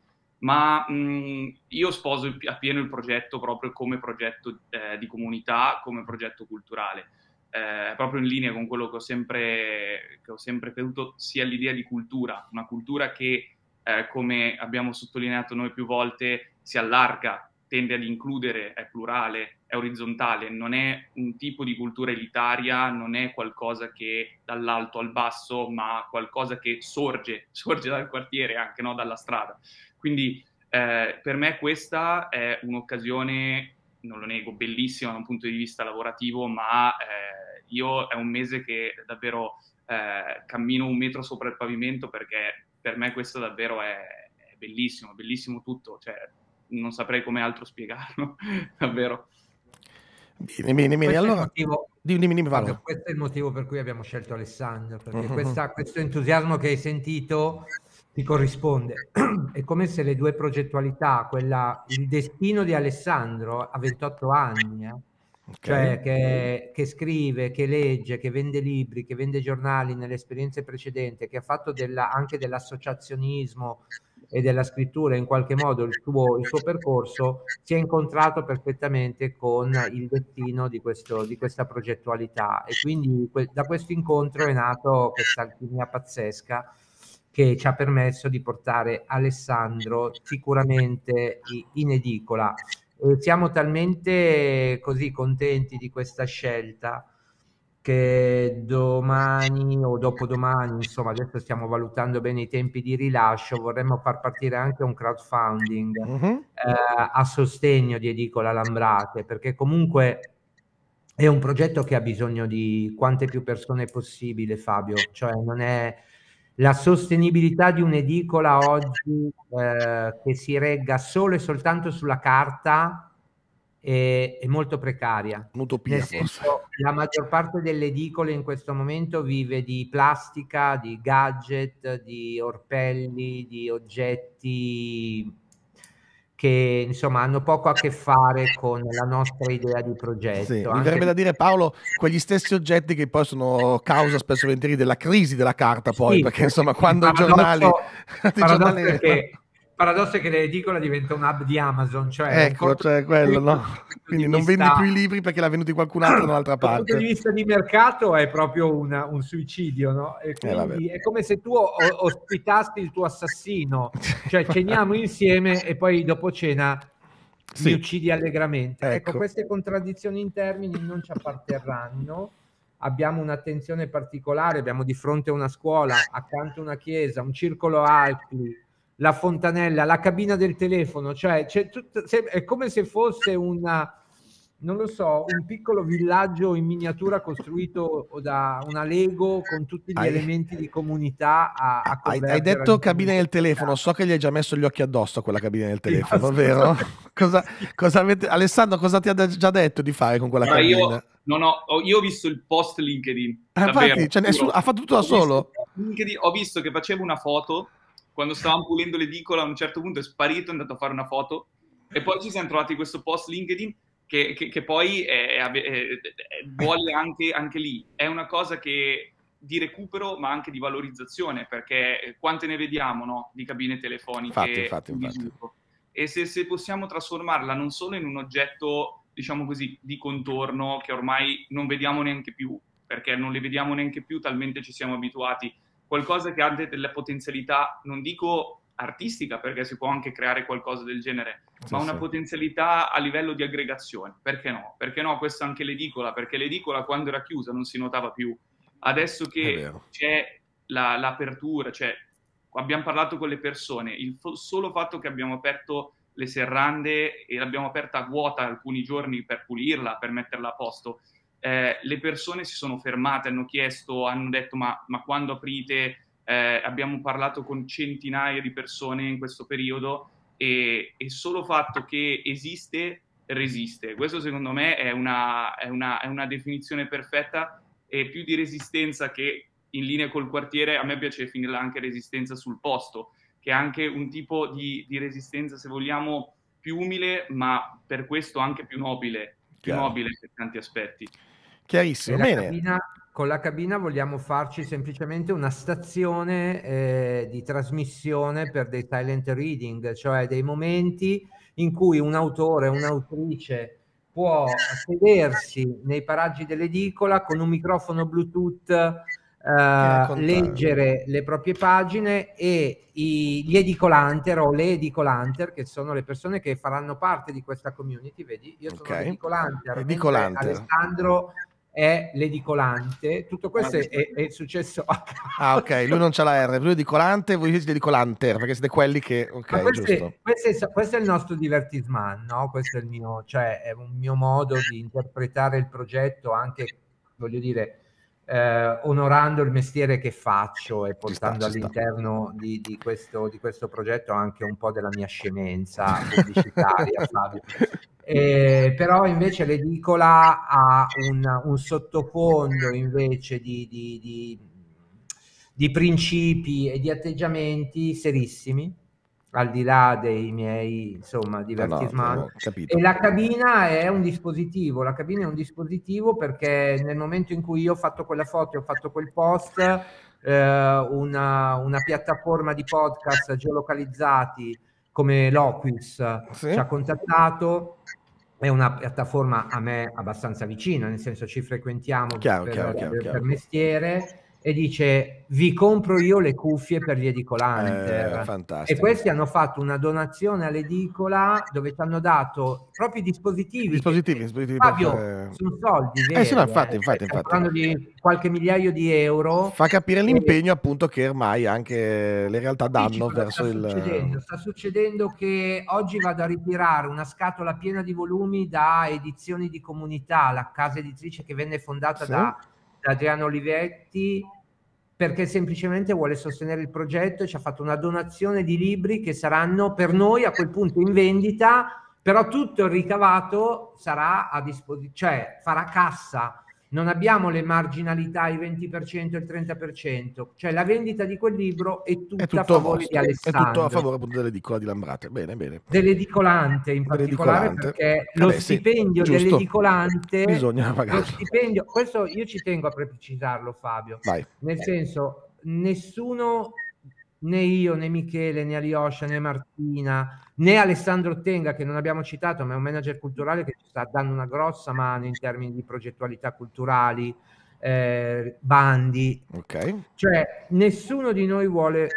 Ma io sposo appieno il progetto proprio come progetto di comunità, come progetto culturale. proprio in linea con quello che ho sempre creduto sia l'idea di cultura, una cultura che, come abbiamo sottolineato noi più volte, si allarga, tende ad includere, è plurale, è orizzontale, non è un tipo di cultura elitaria, non è qualcosa che dall'alto al basso, ma qualcosa che sorge dal quartiere, anche no, dalla strada. Quindi per me questa è un'occasione, non lo nego, bellissima da un punto di vista lavorativo, ma io è un mese che davvero cammino un metro sopra il pavimento, perché per me questo davvero è bellissimo, bellissimo tutto, cioè non saprei come altro spiegarlo, davvero. Bene, allora... Dimmi, Paolo. Questo è il motivo per cui abbiamo scelto Alessandro, perché questo entusiasmo che hai sentito ti corrisponde. È come se le due progettualità, il destino di Alessandro a 28 anni, cioè che scrive, che legge, che vende libri, che vende giornali nelle esperienze precedenti, che ha fatto anche dell'associazionismo e della scrittura in qualche modo il suo percorso, si è incontrato perfettamente con il destino di questa progettualità, e quindi da questo incontro è nato questa alchimia pazzesca che ci ha permesso di portare Alessandro sicuramente in edicola. E siamo talmente così contenti di questa scelta che domani o dopodomani, insomma adesso stiamo valutando bene i tempi di rilascio, vorremmo far partire anche un crowdfunding a sostegno di Edicola Lambrate, perché comunque è un progetto che ha bisogno di quante più persone possibile, Fabio, cioè non è la sostenibilità di un'edicola oggi che si regga solo e soltanto sulla carta è molto precaria. Un'utopia, forse. La maggior parte delle edicole in questo momento vive di plastica, di gadget, di orpelli, di oggetti che insomma hanno poco a che fare con la nostra idea di progetto. Sì, mi verrebbe da dire, Paolo, quegli stessi oggetti che poi sono causa spesso e volentieri della crisi della carta, poi sì, perché insomma quando i giornali... Paradosso è che l'edicola diventa un hub di Amazon, cioè ecco, cioè quello, no? Quindi non vendi più i libri perché l'ha venuti qualcun altro da un'altra parte. Dal punto di vista di mercato è proprio un suicidio, no? E quindi è come se tu ospitassi il tuo assassino, cioè ceniamo insieme e poi dopo cena li uccidi allegramente. Ecco, queste contraddizioni in termini non ci apparterranno. Abbiamo un'attenzione particolare, abbiamo di fronte una scuola, accanto una chiesa, un circolo alti, la fontanella, la cabina del telefono, cioè è come se fosse un piccolo villaggio in miniatura costruito da una Lego con tutti gli elementi di comunità. Hai detto cabina del telefono, so che gli hai già messo gli occhi addosso a quella cabina del telefono, vero? Alessandro, cosa ti ha già detto di fare con quella cabina? Io ho visto il post LinkedIn, infatti, cioè, ha fatto tutto da solo. Ho visto che facevo una foto quando stavamo pulendo l'edicola, a un certo punto è sparito, è andato a fare una foto, e poi ci siamo trovati questo post LinkedIn che poi vuole anche lì. È una cosa di recupero, ma anche di valorizzazione, perché quante ne vediamo, no? Di cabine telefoniche. Infatti. E se possiamo trasformarla non solo in un oggetto, diciamo così, di contorno, che ormai non vediamo neanche più, perché non le vediamo neanche più, talmente ci siamo abituati, qualcosa che ha delle potenzialità, non dico artistica, perché si può anche creare qualcosa del genere, ma una potenzialità a livello di aggregazione. Perché no? Perché no? Questa anche l'edicola, perché l'edicola quando era chiusa non si notava più. Adesso che c'è l'apertura, cioè abbiamo parlato con le persone, il solo fatto che abbiamo aperto le serrande e l'abbiamo aperta a vuota alcuni giorni per pulirla, per metterla a posto, le persone si sono fermate, hanno chiesto, hanno detto ma quando aprite? Abbiamo parlato con centinaia di persone in questo periodo, e solo fatto che esiste resiste. Questo secondo me è una definizione perfetta, e più di resistenza che in linea col quartiere, a me piace definirla anche resistenza sul posto, che è anche un tipo di resistenza, se vogliamo, più umile, ma per questo anche più nobile, per tanti aspetti. Chiarissimo. Bene. Con la cabina vogliamo farci semplicemente una stazione di trasmissione per dei silent reading, cioè dei momenti in cui un autore, un'autrice può sedersi nei paraggi dell'edicola con un microfono Bluetooth, leggere le proprie pagine, e gli edicolanter o le edicolanter, che sono le persone che faranno parte di questa community, vedi? Io sono l'edicolanter. Alessandro è l'edicolante. Tutto questo è successo a caso. Ah, ok, lui non c'ha la R, lui è edicolante, voi siete edicolanter, perché siete quelli che... Okay, questo è il nostro divertisman, no? Questo è il mio, cioè è un mio modo di interpretare il progetto, anche, voglio dire, onorando il mestiere che faccio e portando all'interno di questo progetto anche un po' della mia scemenza pubblicitaria, Fabio. Però invece l'edicola ha un sottofondo invece di principi e di atteggiamenti serissimi, al di là dei miei, insomma, divertisman. E la cabina è un dispositivo, perché nel momento in cui io ho fatto quella foto e ho fatto quel post, una piattaforma di podcast geolocalizzati come Loquis ci ha contattato. È una piattaforma a me abbastanza vicina, nel senso ci frequentiamo per mestiere, e dice: vi compro io le cuffie per gli edicolanter. E questi hanno fatto una donazione all'edicola dove ci hanno dato proprio i dispositivi. Dispositivi Fabio, per... sono soldi veri, sì, no, infatti. Parlando di qualche migliaio di euro. Fa capire l'impegno, appunto, che ormai anche le realtà danno verso il... Sta succedendo che oggi vado a ritirare una scatola piena di volumi da Edizioni di Comunità, la casa editrice che venne fondata da Adriano Olivetti, perché semplicemente vuole sostenere il progetto e ci ha fatto una donazione di libri che saranno per noi a quel punto in vendita, però tutto il ricavato sarà a disposizione, cioè farà cassa. Non abbiamo le marginalità, il 20%, il 30%, cioè la vendita di quel libro è tutto a favore di Alessandro. È tutto a favore, appunto, dell'edicola di Lambrate, bene. Dell'edicolante in particolare, perché lo stipendio dell'edicolante... Bisogna pagarlo. Questo io ci tengo a precisarlo, Fabio. Vai. Nel senso, nessuno, né io, né Michele, né Aliosha, né Martina, né Alessandro Tenga, che non abbiamo citato, ma è un manager culturale che ci sta dando una grossa mano in termini di progettualità culturali, bandi. Cioè, nessuno di noi vuole,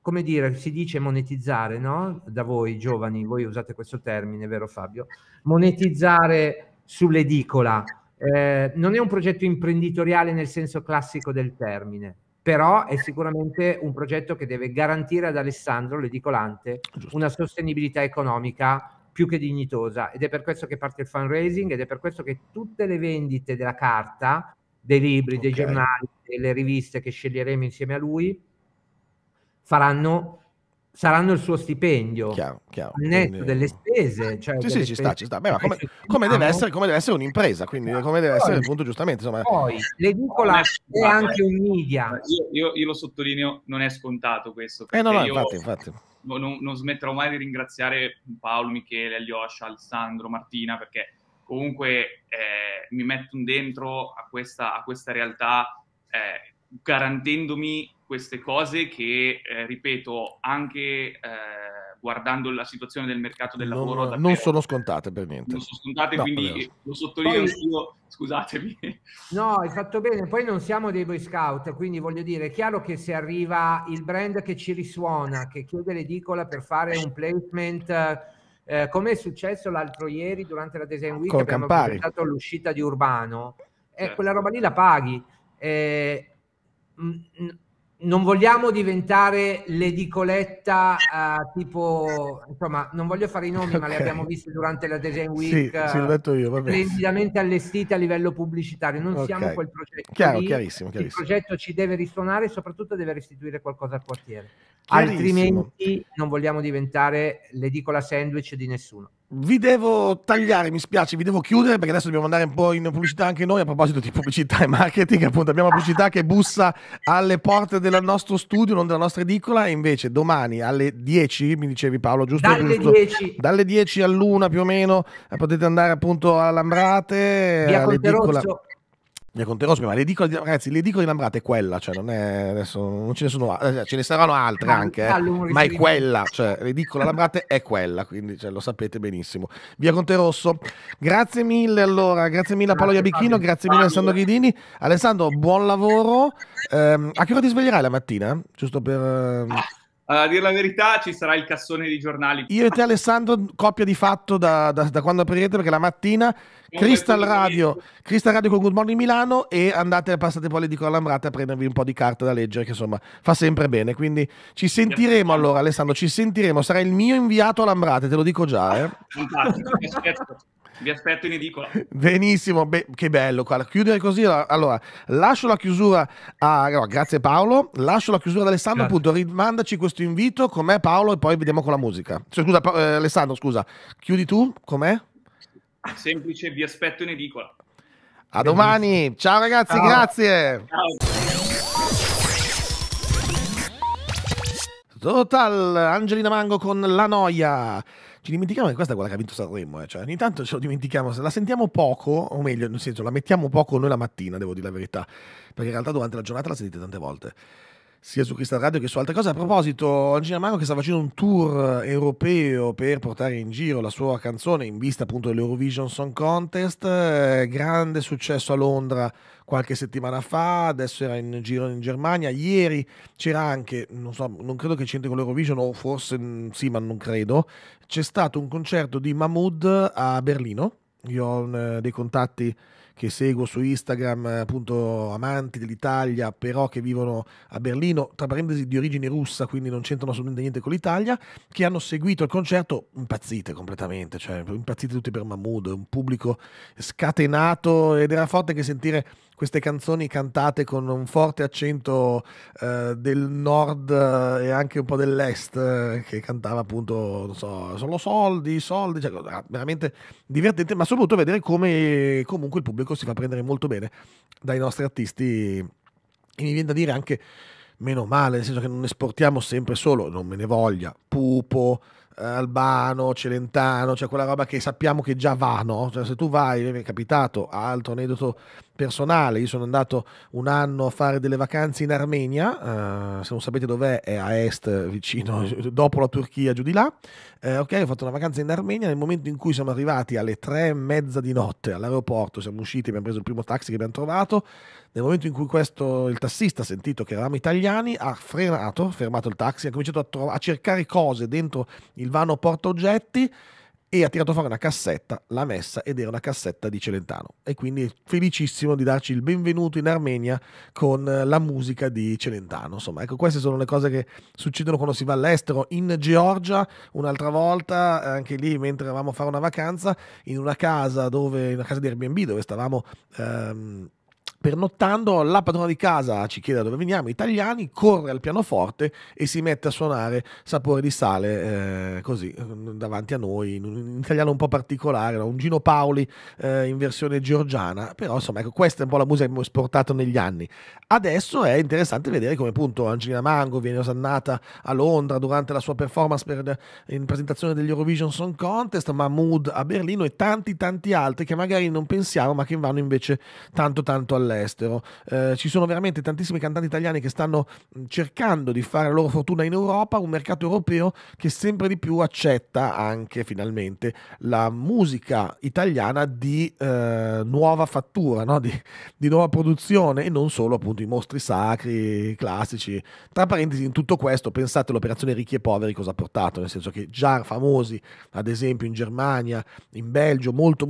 come dire, si dice monetizzare, no? Da voi giovani, voi usate questo termine, vero Fabio? Monetizzare sull'edicola. Non è un progetto imprenditoriale nel senso classico del termine, però è sicuramente un progetto che deve garantire ad Alessandro, l'edicolante, una sostenibilità economica più che dignitosa, ed è per questo che parte il fundraising, ed è per questo che tutte le vendite della carta, dei libri, dei giornali, delle riviste che sceglieremo insieme a lui saranno il suo stipendio, al netto delle spese. Cioè ci sta. Beh, ma come deve essere un'impresa, quindi come deve essere, appunto, giustamente. Insomma. Poi l'edicola è anche un media. Io lo sottolineo, non è scontato questo. Infatti. Non smetterò mai di ringraziare Paolo, Michele, Aliosha, Alessandro, Martina, perché comunque mi mettono dentro a questa realtà, garantendomi queste cose che, ripeto, anche guardando la situazione del mercato del lavoro... Non sono scontate per niente. Non sono scontate, no, quindi lo sottolineo io, scusatemi. No, hai fatto bene. Poi non siamo dei Boy Scout, quindi voglio dire, è chiaro che se arriva il brand che ci risuona, che chiude l'edicola per fare un placement... come è successo l'altro ieri durante la Design Week, abbiamo presentato l'uscita di Urbano, quella roba lì la paghi. Non vogliamo diventare l'edicoletta tipo, insomma, non voglio fare i nomi, ma le abbiamo viste durante la Design Week, splendidamente allestite a livello pubblicitario. Non siamo quel progetto. Chiarissimo. Il progetto ci deve risuonare e soprattutto deve restituire qualcosa al quartiere, altrimenti non vogliamo diventare l'edicola sandwich di nessuno. Vi devo tagliare, mi spiace, vi devo chiudere perché adesso dobbiamo andare un po' in pubblicità anche noi. A proposito di pubblicità e marketing, appunto, abbiamo la pubblicità che bussa alle porte del nostro studio, non della nostra edicola, e invece domani alle 10, mi dicevi Paolo, giusto? Dalle 10 all'1 più o meno potete andare appunto a Lambrate, via Conte Rosso. ne conterò, ma l'edicola di Lambrate è quella, cioè non è, adesso non ce ne sono, ce ne saranno altre anche, ma è quella, cioè l'edicola Lambrate è quella, quindi cioè, lo sapete benissimo. Via Conte Rosso, grazie mille, allora, grazie mille a Paolo Iabichino, grazie mille a Alessandro Ghidini. Alessandro, buon lavoro, a che ora ti sveglierai la mattina? Giusto per... A dire la verità ci sarà il cassone di giornali. Io e te Alessandro, coppia di fatto da quando aprirete, perché la mattina Crystal Radio con Good Morning Milano, e passate poi all'edicola Lambrate a prendervi un po' di carta da leggere, che insomma fa sempre bene. Quindi ci sentiremo, allora Alessandro, ci sentiremo, sarai il mio inviato a Lambrate, te lo dico già. Fantastico, vi aspetto in edicola. Benissimo, che bello qua. Chiudere così, allora lascio la chiusura a... No, grazie Paolo, lascio la chiusura ad Alessandro, appunto, rimandaci questo invito, com'è Paolo, e poi vediamo con la musica. Cioè, scusa Alessandro, scusa, chiudi tu, com'è? Semplice, vi aspetto in edicola. A domani, ciao ragazzi, ciao. Grazie. Ciao. Total, Angelina Mango con La Noia. Ci dimentichiamo che questa è quella che ha vinto Sanremo, cioè, ogni tanto ce lo dimentichiamo, la sentiamo poco, o meglio, nel senso, la mettiamo poco noi la mattina, devo dire la verità, perché in realtà durante la giornata la sentite tante volte, sia su Crystal Radio che su altre cose. A proposito, Angelina Mango che sta facendo un tour europeo per portare in giro la sua canzone in vista appunto dell'Eurovision Song Contest, grande successo a Londra qualche settimana fa, adesso era in giro in Germania, ieri c'era anche, non so, non credo che c'entri con l'Eurovision, o forse sì, ma non credo, c'è stato un concerto di Mahmood a Berlino. Io ho dei contatti che seguo su Instagram, appunto, amanti dell'Italia, però che vivono a Berlino, tra parentesi di origine russa, quindi non c'entrano assolutamente niente con l'Italia, che hanno seguito il concerto impazzite completamente, cioè impazzite tutti per Mahmood, un pubblico scatenato, ed era forte che sentire queste canzoni cantate con un forte accento del nord e anche un po' dell'est, che cantava appunto, non so, solo soldi, cioè, veramente divertente, ma soprattutto vedere come comunque il pubblico si fa prendere molto bene dai nostri artisti, e mi viene da dire anche meno male, nel senso che non esportiamo sempre solo, non me ne voglia, Pupo, Albano, Celentano, cioè quella roba che sappiamo che già va, no? Cioè, se tu vai, mi è capitato, altro aneddoto personale, io sono andato un anno a fare delle vacanze in Armenia, se non sapete dov'è, è a est, vicino, dopo la Turchia, giù di là, ok, ho fatto una vacanza in Armenia, nel momento in cui siamo arrivati alle 3:30 di notte all'aeroporto, siamo usciti, abbiamo preso il primo taxi che abbiamo trovato, nel momento in cui il tassista ha sentito che eravamo italiani, ha fermato il taxi, ha cominciato a cercare cose dentro il vano portaoggetti, e ha tirato fuori una cassetta, l'ha messa, ed era una cassetta di Celentano, e quindi è felicissimo di darci il benvenuto in Armenia con la musica di Celentano. Insomma, ecco, queste sono le cose che succedono quando si va all'estero. In Georgia un'altra volta, anche lì mentre eravamo a fare una vacanza in una casa di Airbnb dove stavamo pernottando, la padrona di casa ci chiede da dove veniamo, italiani, corre al pianoforte e si mette a suonare Sapore di sale, così, davanti a noi, in un italiano un po' particolare, no? Un Gino Paoli in versione georgiana, però insomma, ecco, questa è un po' la musica che abbiamo esportato negli anni. Adesso è interessante vedere come appunto Angelina Mango viene osannata a Londra durante la sua performance in presentazione degli Eurovision Song Contest, Mahmood a Berlino e tanti altri che magari non pensiamo, ma che vanno invece tanto all'estero. Ci sono veramente tantissimi cantanti italiani che stanno cercando di fare la loro fortuna in Europa, un mercato europeo che sempre di più accetta anche finalmente la musica italiana di nuova fattura, no? di nuova produzione, e non solo appunto i mostri sacri classici. Tra parentesi, in tutto questo pensate all'operazione Ricchi e Poveri, cosa ha portato, nel senso che già famosi ad esempio in Germania, in Belgio, molto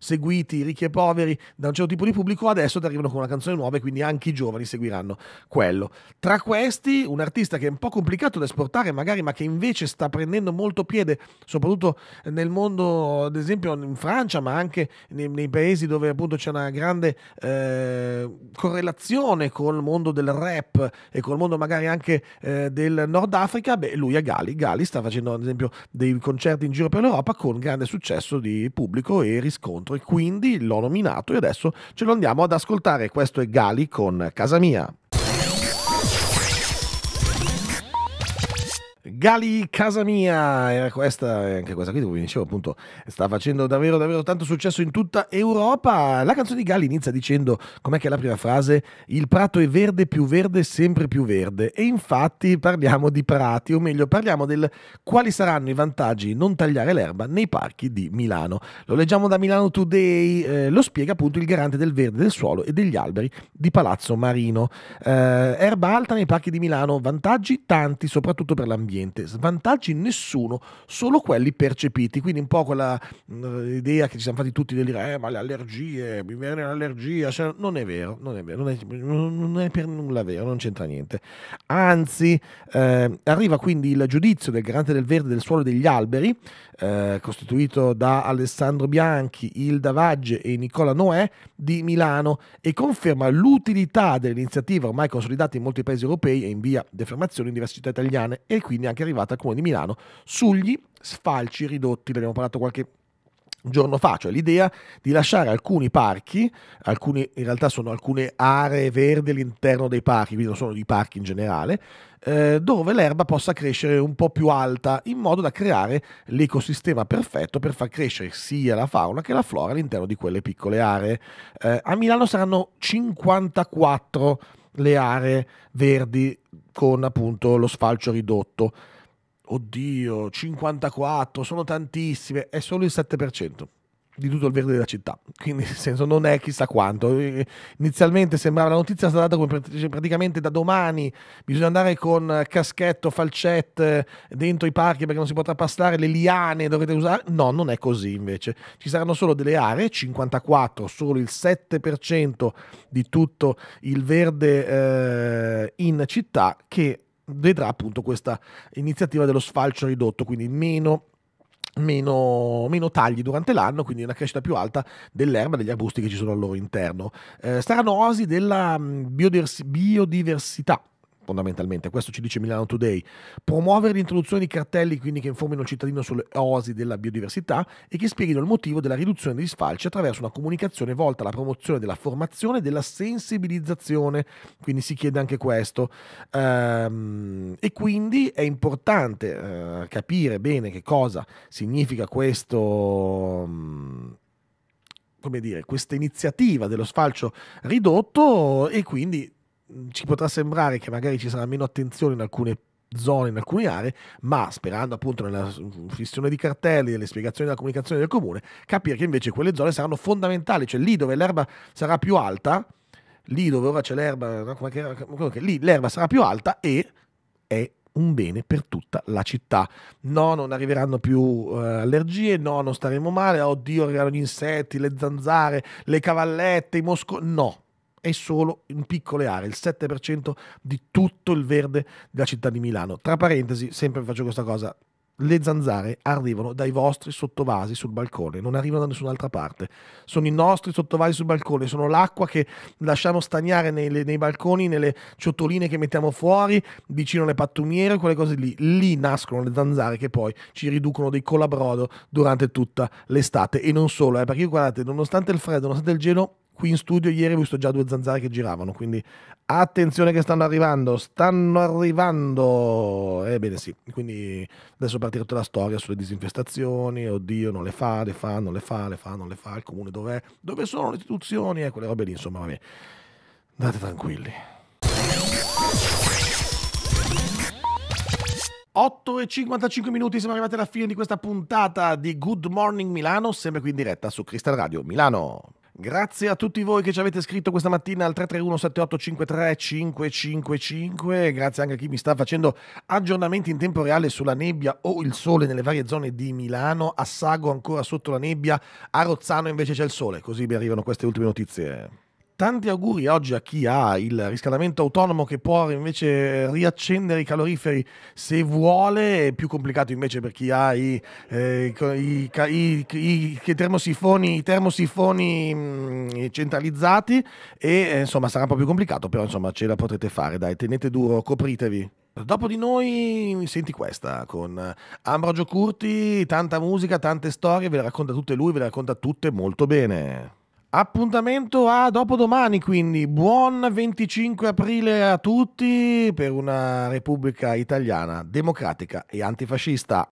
seguiti Ricchi e Poveri da un certo tipo di pubblico, adesso arrivano con una canzone nuova, e quindi anche i giovani seguiranno quello. Tra questi un artista che è un po' complicato da esportare magari, ma che invece sta prendendo molto piede soprattutto nel mondo, ad esempio in Francia, ma anche nei paesi dove appunto c'è una grande correlazione col mondo del rap e col mondo magari anche del Nord Africa. Beh, lui è Ghali. Ghali sta facendo ad esempio dei concerti in giro per l'Europa con grande successo di pubblico e riscontro, e quindi l'ho nominato e adesso ce lo andiamo ad ascoltare. Questo è Ghali con Casa Mia. Ghali, casa mia, era questa, e anche questa qui, come vi dicevo, appunto, sta facendo davvero, davvero tanto successo in tutta Europa. La canzone di Ghali inizia dicendo, com'è che è la prima frase? Il prato è verde, più verde, sempre più verde. E infatti parliamo di prati, o meglio, parliamo del quali saranno i vantaggi di non tagliare l'erba nei parchi di Milano. Lo leggiamo da Milano Today, lo spiega appunto il garante del verde, del suolo e degli alberi di Palazzo Marino. Erba alta nei parchi di Milano, vantaggi tanti, soprattutto per l'ambiente. Svantaggi nessuno, solo quelli percepiti, quindi un po' quella idea che ci siamo fatti tutti di dire ma le allergie, mi viene l'allergia, cioè, non è vero, non è per nulla vero, non c'entra niente, anzi arriva quindi il giudizio del garante del verde, del suolo e degli alberi, costituito da Alessandro Bianchi, Ilda Vagge e Nicola Noè di Milano, e conferma l'utilità dell'iniziativa ormai consolidata in molti paesi europei e in via di affermazione in diverse città italiane, e quindi anche arrivata al Comune di Milano sugli sfalci ridotti, ne abbiamo parlato qualche giorno fa, cioè l'idea di lasciare alcuni parchi, in realtà sono alcune aree verdi all'interno dei parchi, quindi non sono dei parchi in generale, dove l'erba possa crescere un po' più alta, in modo da creare l'ecosistema perfetto per far crescere sia la fauna che la flora all'interno di quelle piccole aree. A Milano saranno 54 le aree verdi con appunto lo sfalcio ridotto. Oddio, 54, sono tantissime, è solo il 7% di tutto il verde della città, quindi nel senso non è chissà quanto. Inizialmente sembrava, la notizia è stata data come praticamente da domani bisogna andare con caschetto, falcette dentro i parchi perché non si potrà passare, le liane dovete usare, no, non è così. Invece ci saranno solo delle aree, 54, solo il 7% di tutto il verde in città, che vedrà appunto questa iniziativa dello sfalcio ridotto, quindi meno tagli durante l'anno, quindi una crescita più alta dell'erba, degli arbusti che ci sono al loro interno. Saranno oasi della biodiversità, fondamentalmente, questo ci dice Milano Today, promuovere l'introduzione di cartelli quindi che informino il cittadino sulle oasi della biodiversità e che spieghino il motivo della riduzione degli sfalci attraverso una comunicazione volta alla promozione della formazione e della sensibilizzazione, quindi si chiede anche questo, e quindi è importante capire bene che cosa significa questo, come dire, questa iniziativa dello sfalcio ridotto, e quindi ci potrà sembrare che magari ci sarà meno attenzione in alcune zone, in alcune aree, ma sperando appunto nella fissione di cartelli, nelle spiegazioni della comunicazione del comune, capire che invece quelle zone saranno fondamentali, cioè lì dove l'erba sarà più alta, lì dove ora c'è l'erba, lì l'erba sarà più alta e è un bene per tutta la città. No, non arriveranno più allergie, no, non staremo male, oddio arriveranno gli insetti, le zanzare, le cavallette, i mosconi, no. È solo in piccole aree, il 7% di tutto il verde della città di Milano. Tra parentesi, sempre faccio questa cosa, le zanzare arrivano dai vostri sottovasi sul balcone, non arrivano da nessun'altra parte. Sono i nostri sottovasi sul balcone, sono l'acqua che lasciamo stagnare nei balconi, nelle ciotoline che mettiamo fuori, vicino alle pattumiere, quelle cose lì. Lì nascono le zanzare che poi ci riducono dei colabrodo durante tutta l'estate. E non solo, perché guardate, nonostante il freddo, nonostante il gelo, qui in studio ieri ho visto già 2 zanzare che giravano, quindi attenzione che stanno arrivando, ebbene sì, quindi adesso partirà tutta la storia sulle disinfestazioni, oddio non le fa, le fa, il comune dov'è, dove sono le istituzioni, quelle robe lì, insomma, vabbè, andate tranquilli. 8:55, siamo arrivati alla fine di questa puntata di Good Morning Milano, sempre qui in diretta su Crystal Radio Milano. Grazie a tutti voi che ci avete scritto questa mattina al 331-7853-555, grazie anche a chi mi sta facendo aggiornamenti in tempo reale sulla nebbia o il sole nelle varie zone di Milano. Assago ancora sotto la nebbia, a Rozzano invece c'è il sole, così mi arrivano queste ultime notizie. Tanti auguri oggi a chi ha il riscaldamento autonomo, che può invece riaccendere i caloriferi se vuole, è più complicato invece per chi ha i termosifoni centralizzati, e insomma sarà un po' più complicato, però insomma ce la potrete fare, dai, tenete duro, copritevi. Dopo di noi senti questa con Ambrogio Curti, tanta musica, tante storie, ve le racconta tutte lui, ve le racconta tutte molto bene. Appuntamento a dopodomani, quindi buon 25 aprile a tutti per una Repubblica Italiana democratica e antifascista.